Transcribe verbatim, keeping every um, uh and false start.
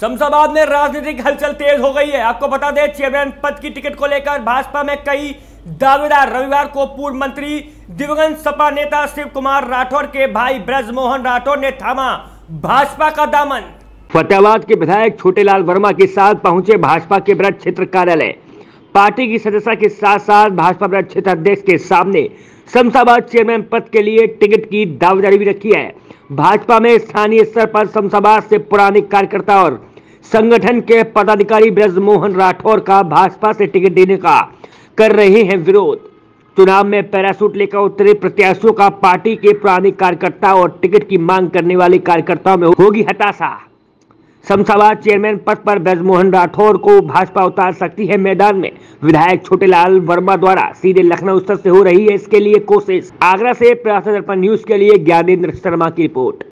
शमसाबाद में राजनीतिक हलचल तेज हो गई है। आपको बता दें, चेयरमैन पद की टिकट को लेकर भाजपा में कई दावेदार। रविवार को पूर्व मंत्री दिवंगत सपा नेता शिव कुमार राठौर के भाई ब्रजमोहन राठौर ने थामा भाजपा का दामन। फतेहाबाद के विधायक छोटेलाल वर्मा के साथ पहुंचे भाजपा के ब्रज क्षेत्र कार्यालय। पार्टी की सदस्यता के साथ साथ भाजपा ब्रज क्षेत्र अध्यक्ष के सामने शमसाबाद चेयरमैन पद के लिए टिकट की दावेदारी भी रखी है। भाजपा में स्थानीय स्तर पर शमसाबाद से पुराने कार्यकर्ता और संगठन के पदाधिकारी ब्रजमोहन राठौर का भाजपा से टिकट देने का कर रहे हैं विरोध। चुनाव में पैरासूट लेकर उतरे प्रत्याशियों का पार्टी के पुराने कार्यकर्ता और टिकट की मांग करने वाले कार्यकर्ताओं में होगी हताशा। शमसाबाद चेयरमैन पद पर ब्रजमोहन राठौर को भाजपा उतार सकती है मैदान में। विधायक छोटेलाल वर्मा द्वारा सीधे लखनऊ से हो रही है इसके लिए कोशिश। आगरा से प्रयागराज न्यूज के लिए ज्ञानेन्द्र शर्मा की रिपोर्ट।